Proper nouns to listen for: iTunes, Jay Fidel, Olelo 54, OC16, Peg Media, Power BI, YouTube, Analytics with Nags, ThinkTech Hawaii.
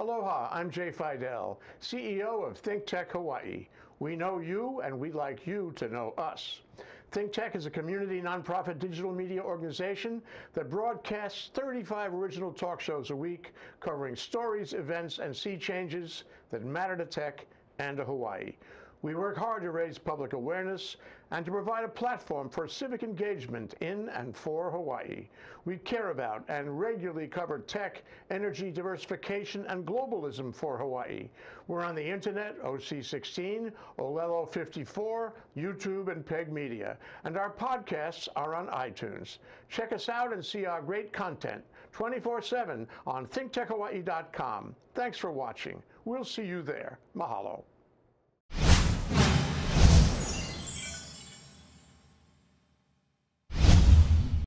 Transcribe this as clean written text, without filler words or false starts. Aloha, I'm Jay Fidel, CEO of ThinkTech Hawaii. We know you and we'd like you to know us. ThinkTech is a community nonprofit digital media organization that broadcasts 35 original talk shows a week covering stories, events, and sea changes that matter to tech and to Hawaii. We work hard to raise public awareness and to provide a platform for civic engagement in and for Hawaii. We care about and regularly cover tech, energy, diversification, and globalism for Hawaii. We're on the internet, OC16, Olelo 54, YouTube, and Peg Media. And our podcasts are on iTunes. Check us out and see our great content 24/7 on thinktechhawaii.com. Thanks for watching. We'll see you there. Mahalo.